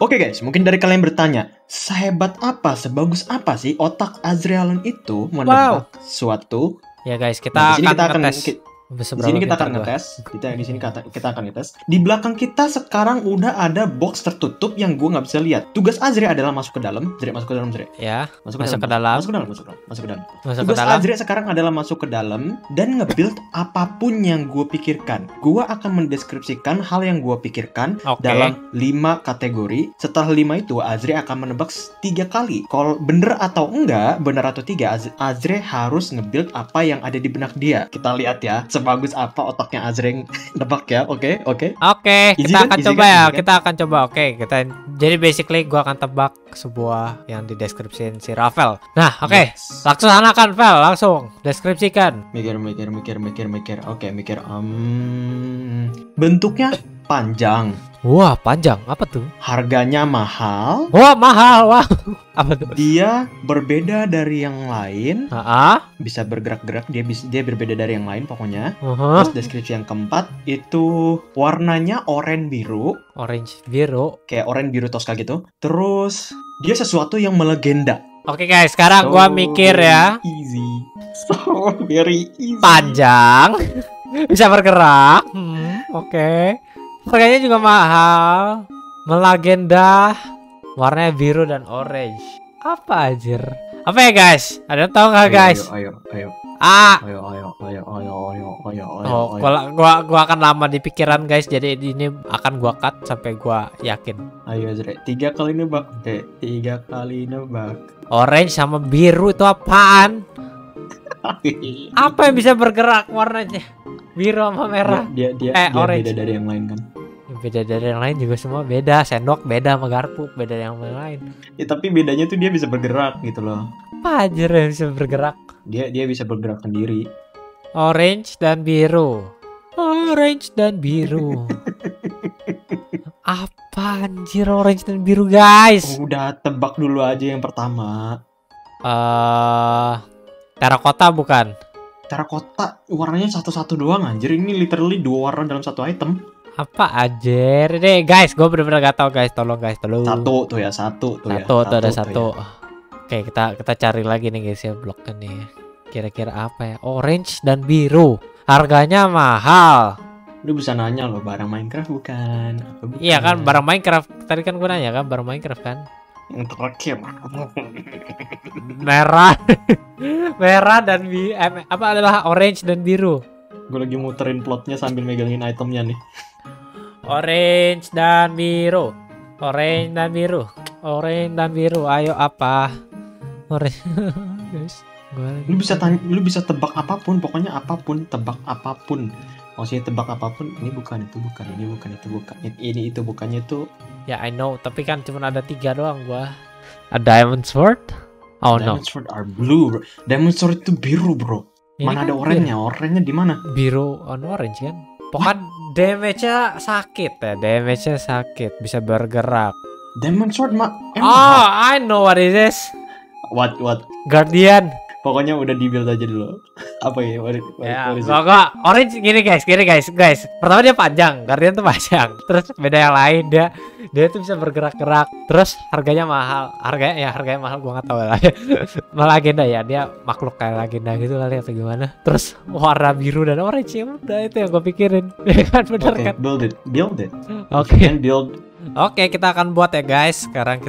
Oke guys, mungkin dari kalian bertanya, sehebat apa, sebagus apa sih otak Azrealon itu menebak suatu? Ya guys, kita akan ngetes. Di belakang kita sekarang udah ada box tertutup yang gue nggak bisa lihat. Tugas Azri adalah masuk ke dalam. Masuk ke dalam. Azri sekarang adalah masuk ke dalam dan nge-build apapun yang gue pikirkan. Gue akan mendeskripsikan hal yang gue pikirkan dalam 5 kategori. Setelah 5 itu Azri akan menebak 3 kali. Kalau bener atau enggak, bener atau tiga, Azri harus nge-build apa yang ada di benak dia. Kita lihat ya, sebagus apa otaknya Azri nebak ya. Oke, kita akan coba. Jadi basically gue akan tebak sebuah yang dideskripsiin si Rafel. Nah, oke. Langsung anakan Vel, langsung deskripsikan. Mikir. Oke, mikir. Bentuknya panjang. Wah, panjang. Apa tuh? Harganya mahal. Wah, mahal. Wah. Apa tuh? Dia berbeda dari yang lain. Bisa bergerak-gerak. Dia berbeda dari yang lain pokoknya. Terus deskripsi yang keempat itu warnanya oranye biru. Orange biru. Kayak oranye biru toska gitu. Terus dia sesuatu yang melegenda. Oke guys, sekarang gua mikir ya. Easy. So very easy. Panjang. Bisa bergerak. Oke. Harganya juga mahal, melegenda, warnanya biru dan orange. Apa anjir? Apa ya guys? Ada yang tahu nggak guys? Ayo. Gua akan lama di pikiran guys. Jadi ini akan gua cut sampai gua yakin. Ayo Azri, 3 kali nebak. Orange sama biru itu apaan? Apa yang bisa bergerak warnanya? Biru sama merah. Dia beda dari yang lain kan? Beda dari yang lain juga semua beda. Sendok beda sama garpu, beda dari yang lain. Ya tapi bedanya tuh dia bisa bergerak gitu loh. Apa aja yang bisa bergerak? Dia bisa bergerak sendiri. Orange dan biru. Apa anjir orange dan biru guys? Udah tebak dulu aja yang pertama. Terakota bukan? Terakota warnanya satu-satu doang anjir. Ini literally 2 warna dalam satu item. Apa aja deh guys, gue bener-bener gak tau guys, tolong guys, tolong. Satu tuh ada satu. Ya. Oke, kita cari lagi nih guys ya bloknya nih. Kira-kira apa ya? Orange dan biru. Harganya mahal. Lu bisa nanya loh, barang Minecraft bukan? Iya kan, barang Minecraft. Tadi kan gue nanya kan, barang Minecraft kan? Yang terakhir merah. Merah dan apa adalah orange dan biru. Gue lagi muterin plotnya sambil megangin itemnya nih. Orange dan biru. Ayo apa? Orange. Guys, lu bisa tebak apapun, pokoknya apapun, tebak apapun. Maksudnya tebak apapun, ini bukan, itu bukan, ini bukan, itu bukan, ini itu bukannya itu. Ya I know, tapi kan cuma ada 3 doang gua. A diamond sword? Oh no. Diamond sword are blue, bro. Diamond sword itu biru, bro. Mana ada oranye-nya? Oranye di mana? Biru on orange kan? Pokoknya damage-nya sakit ya, damage-nya sakit, bisa bergerak. Diamond sword mah. Oh, I know what is this. What? Guardian. Pokoknya udah di-build aja dulu. Apa ya? Pokoknya orange gini guys, Pertama dia panjang, Guardian tuh panjang. Terus beda yang lain, dia tuh bisa bergerak-gerak. Terus harganya mahal. Harganya mahal gua nggak tahu lah. Melegenda ya, dia makhluk kayak legenda gitu kali atau gimana. Terus warna biru dan orange ya udah, itu yang gua pikirin. Bener kan? Build it. Oke, kita akan buat ya guys. Sekarang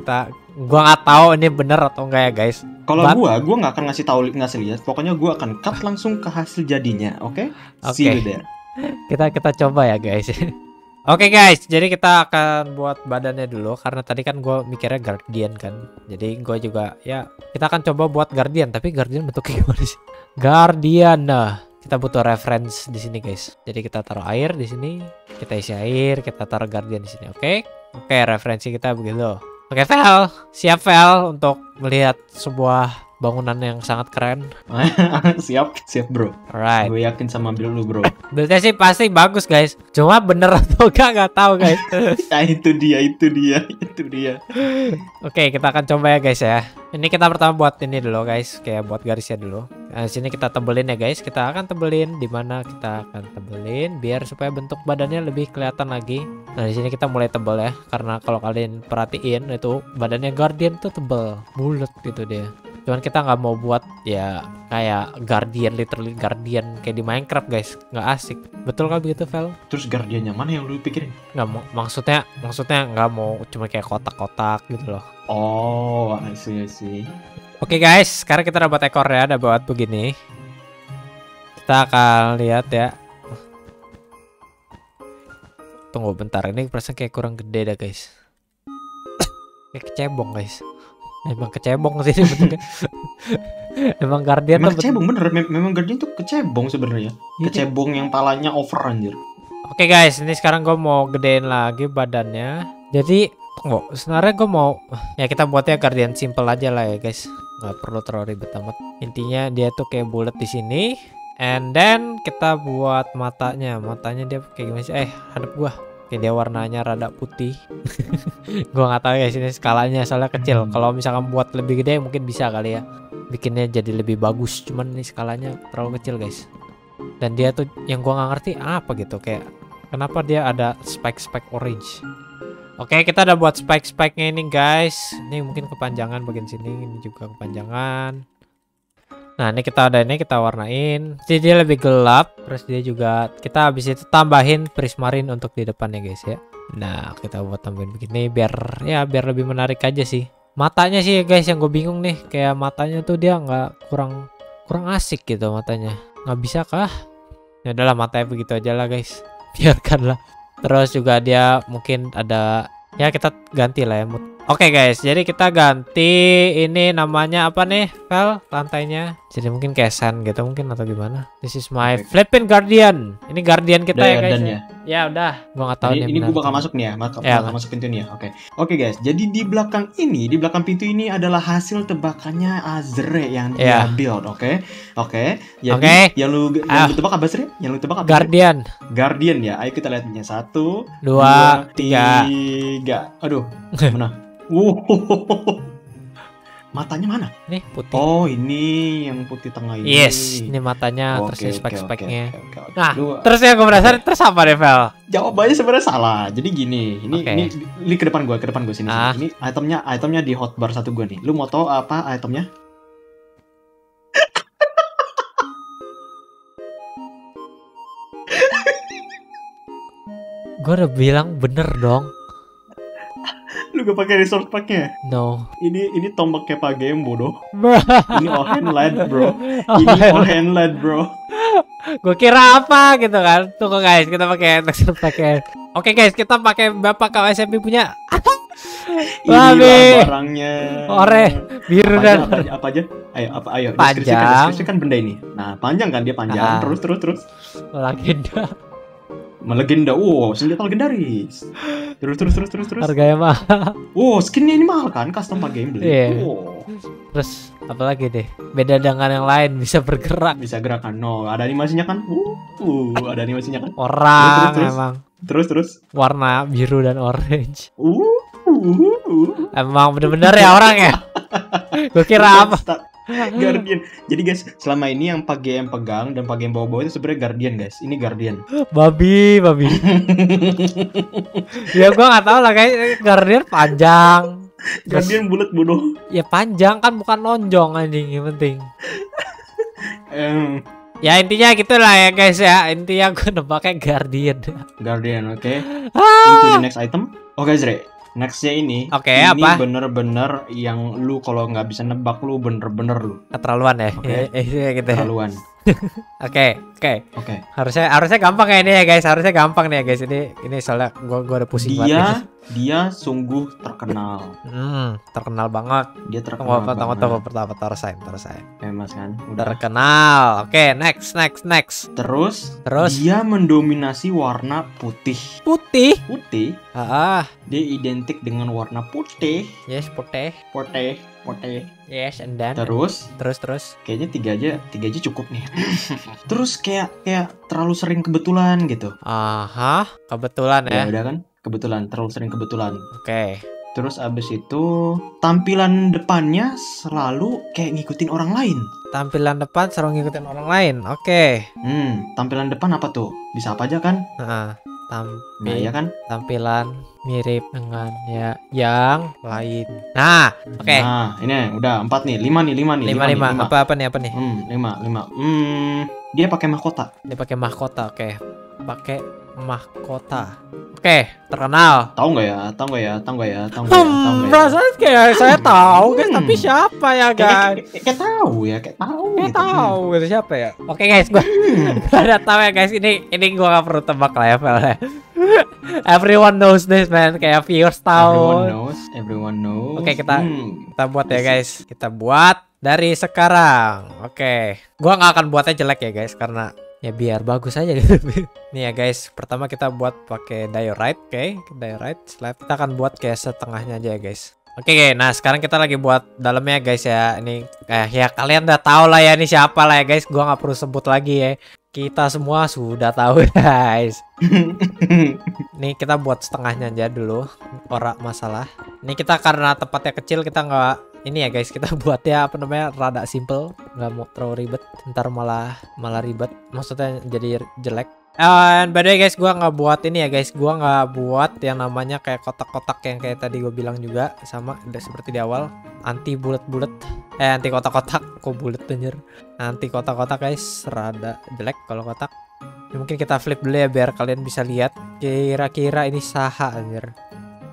gua nggak tahu ini bener atau enggak ya guys. Kalau gua nggak akan ngasih lihat. Pokoknya gua akan cut langsung ke hasil jadinya. Oke? See you there. Kita coba ya guys. Oke guys, jadi kita akan buat badannya dulu karena tadi kan gue mikirnya guardian kan. Jadi gue juga ya kita akan coba buat guardian, tapi guardian bentuknya gimana sih? Guardian. Nah, kita butuh reference di sini guys. Jadi kita taruh air di sini, kita isi air, kita taruh guardian di sini. Oke, referensi kita begitu. Oke, Vel, siap Vel untuk melihat sebuah bangunan yang sangat keren. Siap bro. Alright. Gue yakin sama lu bro. Buildnya sih pasti bagus guys. Cuma bener atau nggak tahu guys. Nah itu dia. Oke, kita akan coba ya guys ya. Ini kita pertama buat ini dulu guys, kayak buat garisnya dulu. Nah, sini kita tebelin ya guys. Kita akan tebelin biar supaya bentuk badannya lebih kelihatan lagi. Nah, di sini kita mulai tebel ya, karena kalau kalian perhatiin itu badannya Guardian tuh tebel, bulat gitu dia. Cuman kita nggak mau buat ya kayak Guardian, literally Guardian kayak di Minecraft guys, nggak asik. Betul kan begitu Vel? Terus Guardiannya mana yang lu pikirin? Nggak mau, maksudnya nggak mau cuma kayak kotak-kotak gitu loh. Oh, I see. Oke guys, sekarang kita udah buat ekor ya, udah buat begini. Kita akan lihat ya. Tunggu bentar, ini perasaan kayak kurang gede dah guys. Kayak kecebong guys. Emang kecebong sih bentuknya. Emang Guardian tuh kecebong bener. Memang Guardian tuh kecebong sebenarnya. Kecebong yang palanya over anjir. Oke guys, ini sekarang gue mau gedein lagi badannya. Jadi tunggu, sebenarnya gue mau ya kita buatnya Guardian simple aja lah ya guys. Nggak perlu terlalu ribet amat. Intinya dia tuh kayak bulat di sini. And then kita buat matanya dia kayak gimana sih? Hadap gua. Oke, dia warnanya rada putih. Gua nggak tahu guys ini skalanya soalnya kecil. Kalau misalkan buat lebih gede mungkin bisa kali ya. Bikinnya jadi lebih bagus. Cuman ini skalanya terlalu kecil guys. Dan dia tuh yang gua nggak ngerti apa gitu kayak kenapa dia ada spek-spek orange. Oke, kita udah buat spek-speknya ini guys. Ini mungkin kepanjangan bagian sini, ini juga kepanjangan. Nah, ini kita ada ini kita warnain. Jadi dia lebih gelap. Terus dia juga kita habis itu tambahin Prismarine untuk di depannya guys ya. Nah, kita buat tambahin begini biar ya biar lebih menarik aja sih. Matanya sih guys yang gue bingung nih, kayak matanya tuh dia nggak kurang asik gitu matanya. Nggak bisa kah? Ya udahlah matanya begitu aja lah guys. Biarkanlah. Terus juga dia mungkin ada ya kita ganti lah ya. Oke guys, jadi kita ganti ini namanya apa nih, Vel? Lantainya. Jadi mungkin kesan gitu mungkin atau gimana? This is my flipping Guardian. Ini Guardian kita ya guys. Ya udah, gua nggak tahu nih. Ini gua bakal masuk nih ya, bakal masuk pintu nih ya. Oke guys. Jadi di belakang pintu ini adalah hasil tebakannya Azri yang dia build. Oke. Jadi yang lu tebak apa Azri? Yang lu tebak apa? Guardian ya. Ayo kita lihatnya 1, 2, 3. Aduh, mana? Matanya mana? Nih putih. Oh, ini yang putih tengah ini. Yes, ini matanya. Terus spek-speknya. Nah, terus yang gue merasa terus apa deh, Vel? Jawabannya sebenarnya salah. Jadi gini, ini ke depan gue sini. Ini itemnya di hotbar 1 gue nih. Lu mau tahu apa itemnya? Gue udah bilang bener dong. Lu gak pakai resource packnya? No. Ini tombaknya Pak Game bodoh. Ini all hand light bro. Gue kira apa gitu kan? Tunggu guys, kita pakai resource packnya. Oke guys, kita pakai bapak KSMP punya. Ini barangnya. Oranye, biru dan apa aja? Ayo. Deskripsikan benda ini. Nah, panjang kan dia panjang. Terus. Legenda, wow, senjata legendaris. Terus. Harganya mahal. Wow, skinnya ini mahal kan, custom pakai game beli. Yeah. Wow. Terus apalagi deh, beda dengan yang lain bisa bergerak. Bisa gerakan, no, ada animasinya kan? Ada animasinya kan? Orang memang. Terus. Warna biru dan orange. Emang bener-bener ya orang ya. Gue kira apa? Guardian. Jadi guys, selama ini yang Pak GM pegang dan Pak GM bawa-bawa itu sebenarnya Guardian guys. Ini Guardian. Babi. Ya gua nggak tahu lah guys. Guardian panjang. Guardian bulat bodoh. Ya panjang kan bukan lonjong anjing yang penting. Ya intinya gitulah ya guys ya. Intinya gue nebaknya Guardian, oke. Into the next item. Oke, Zre. Nextnya ini, ini bener-bener yang lu kalau nggak bisa nebak lu bener-bener keterlaluan ya, okay? Keterlaluan. Oke. Harusnya gampang ya ini ya guys. Ini soalnya gua udah pusing banget. Dia sungguh terkenal. Terkenal banget. Dia terkenal. Tunggu, pertama Famous kan. Udah terkenal. Oke, next. Terus dia mendominasi warna putih. Putih? Heeh. Dia identik dengan warna putih. Yes, putih. Yes, and then terus kayaknya tiga aja cukup nih. Terus kayak terlalu sering kebetulan gitu. Aha, kebetulan ya. Ya udah kan, kebetulan, terlalu sering kebetulan. Oke. Terus abis itu tampilan depannya selalu kayak ngikutin orang lain. Oke. Tampilan depan apa tuh? Bisa apa aja kan? Nah, ya kan? Tampilan mirip dengan ya yang lain. Nah, oke. Nah, ini udah 4 nih, 5 nih. Apa nih? 5. Dia pakai mahkota. Oke, terkenal. Tahu nggak ya? Perasaan kayak saya tahu guys, tapi siapa ya guys? Kayak tahu gitu. Siapa ya? Oke guys, gua udah tahu ya guys. Ini gua nggak perlu tebak lah ya, Vel. Everyone knows this man, kayak viewers tahu. Everyone knows. Oke, kita buat ya guys. Kita buat dari sekarang. Oke. Gua nggak akan buatnya jelek ya guys, karena ya biar bagus aja gitu. Nih ya guys, pertama kita buat pakai diorite, diorite slab. Kita akan buat kayak setengahnya aja ya guys. Oke, nah sekarang kita lagi buat dalamnya guys ya. Ini ya kalian udah tahu lah ya ini siapa lah ya guys. Gua nggak perlu sebut lagi ya. Kita semua sudah tahu guys. Nih kita buat setengahnya aja dulu. Ora masalah. Ini kita karena tempatnya kecil kita nggak. Ini ya guys, kita buatnya apa namanya rada simple, nggak mau terlalu ribet, ntar malah ribet, maksudnya jadi jelek. And by the way guys, gua nggak buat ini ya guys, gua nggak buat yang namanya kayak kotak-kotak yang kayak tadi gua bilang juga sama seperti di awal, anti bulat-bulat, anti kotak-kotak, kok bulat anjir, anti kotak-kotak guys, rada jelek kalau kotak. Mungkin kita flip dulu ya biar kalian bisa lihat kira-kira ini saha anjir.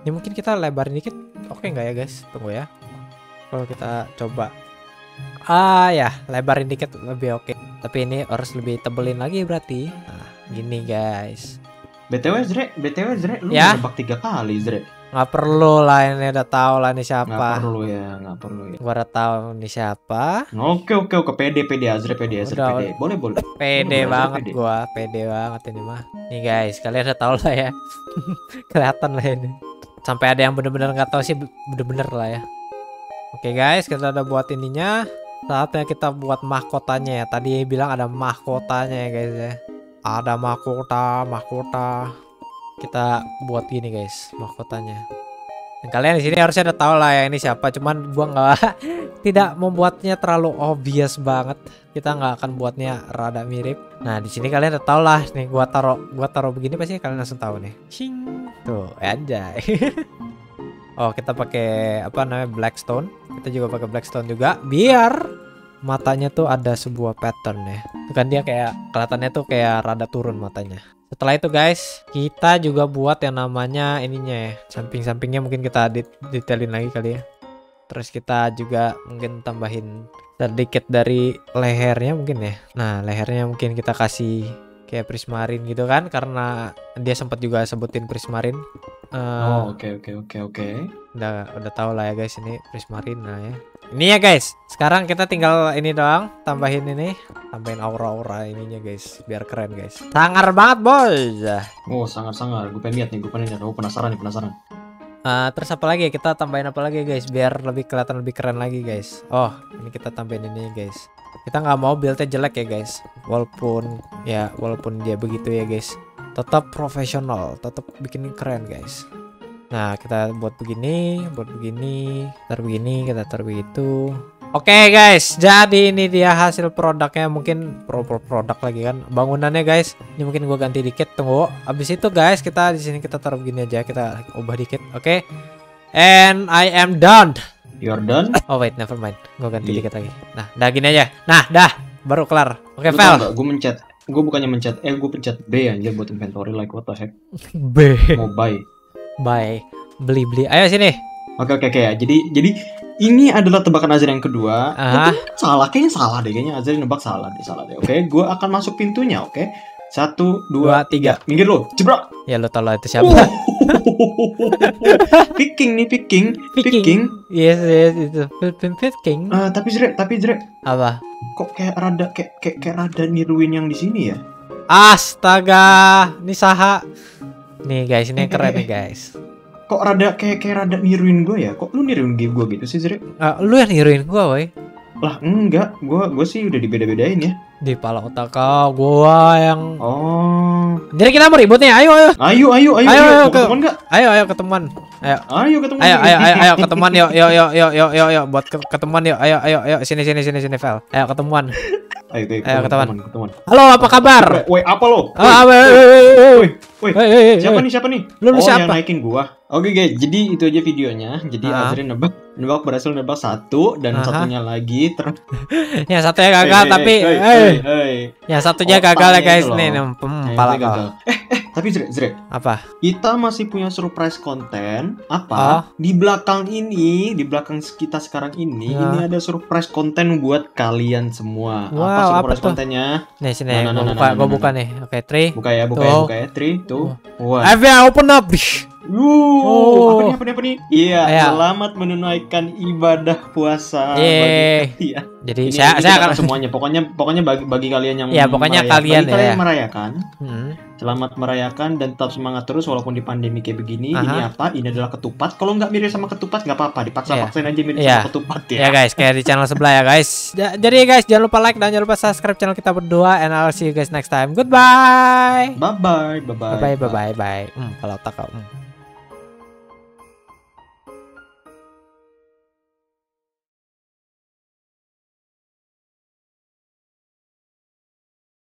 Ini mungkin kita lebarin dikit, oke nggak ya guys? Tunggu ya. Kalau kita coba ya lebarin dikit lebih oke. Tapi ini harus lebih tebelin lagi berarti. Nah, gini guys. BTW Azri, lu nebak 3 kali Azri. Nggak perlu lah, ini udah tahu lah ini siapa. Nggak perlu ya. Gua udah tahu ini siapa. Oke, pede Azri. Boleh. Pede banget ini mah. Nih guys, kalian udah tahu lah ya. Kelihatan lah ini. Sampai ada yang bener-bener nggak tahu sih, bener-bener lah ya. Oke guys, kita udah buat ininya. Saatnya kita buat mahkotanya ya. Tadi bilang ada mahkotanya ya guys ya. Ada mahkota. Kita buat gini guys, mahkotanya. Dan kalian di sini harusnya udah tahu lah ya ini siapa. Cuman gua tidak membuatnya terlalu obvious banget. Kita nggak akan buatnya rada mirip. Nah di sini kalian udah tahu lah. Nih gua taruh begini pasti kalian langsung tahu nih. Cing, tuh anjay. Oh, kita pakai apa namanya blackstone. Kita juga pakai blackstone juga biar matanya tuh ada sebuah pattern ya. Itu kan dia kayak kelihatannya tuh kayak rada turun matanya. Setelah itu guys, kita juga buat yang namanya ininya ya. Samping-sampingnya mungkin kita detailin lagi kali ya. Terus kita juga mungkin tambahin sedikit dari lehernya mungkin ya. Nah, lehernya mungkin kita kasih kayak Prismarine gitu kan karena dia sempat juga sebutin Prismarine. Oke. Udah tahu lah ya guys ini Prismarine lah ya. Ini ya guys. Sekarang kita tinggal ini doang, tambahin aura-aura ininya guys, biar keren guys. Sangar banget boys. Oh, sangar. Gue pengen lihat nih. Aku penasaran. Terus apa lagi? Kita tambahin apa lagi guys, biar lebih kelihatan lebih keren lagi guys. Oh, ini kita tambahin ini guys. Kita nggak mau build-nya jelek ya guys. Walaupun dia begitu ya guys. Tetap profesional, tetap bikin keren guys. Nah kita buat begini, kita taruh begitu. Oke guys, jadi ini dia hasil produknya, mungkin produk lagi kan bangunannya guys. Ini mungkin gua ganti dikit, tunggu. Abis itu guys kita di sini kita taruh begini aja, kita ubah dikit, oke? And I am done. You're done? Oh wait, never mind. Gua ganti dikit lagi. Nah, dah gini aja. Nah, dah baru kelar. Oke, Vel. Gue pencet B anjir buat inventory, like what the heck. B. Mau buy. Beli. Ayo sini. Oke. Jadi Ini adalah tebakan Azri yang kedua. Salah, kayaknya salah deh. Kayaknya Azri nebak salah deh, Oke, gue akan masuk pintunya, oke? 1, 2, 3. Minggir lo, jebrak. Ya lo tolong itu siapa? Picking nih, picking. Yes, itu picking. Tapi Jrek, Apa? Kok kayak rada niruin yang di sini ya? Astaga, ini saha. Nih guys, ini yang keren nih guys. Kok rada kayak rada niruin gue ya? Kok lu niruin gue gitu sih, Zri? Lu yang niruin gue, woy. Lah, enggak. Gue sih udah dibeda-bedain ya. Di pala otak kau, gue yang... Oh. Jadi kita mau ribut nih, ayo. Ayo ketemuan. Yuk. Buat ketemuan yuk. Ayo. Sini, Vel. Ayo ketemuan. Ayo ketemuan. Halo, apa kabar? Woi, apa lo? Siapa nih? Lu siapa? Yang naikin gua. Oke guys, jadi itu aja videonya. Jadi Azri nebak berhasil nebak satu dan satunya lagi ya satunya gagal tapi ya satunya gagal ya guys nih pala gagal. Tapi Zrek, apa? Kita masih punya surprise konten apa? Di belakang ini, di belakang kita sekarang ini ada surprise konten buat kalian semua. Apa surprise kontennya? Nih sini gua buka nih. Oke, 3. Buka ya 3 tuh. Wah. Open up. Apa nih? Iya, selamat menunaikan ibadah puasa bagi kalian. Jadi saya akan semuanya. Pokoknya bagi kalian yang merayakan. Selamat merayakan dan tetap semangat terus walaupun di pandemi kayak begini. Ini apa? Ini adalah ketupat. Kalau nggak mirip sama ketupat nggak apa-apa. Dipaksa-paksain aja mirip sama ketupat ya. Ya guys, kayak di channel sebelah ya guys. Jadi guys, jangan lupa like dan jangan lupa subscribe channel kita berdua. And I'll see you guys next time. Goodbye. Bye bye. Bye bye. Bye bye. Kalau tak kau.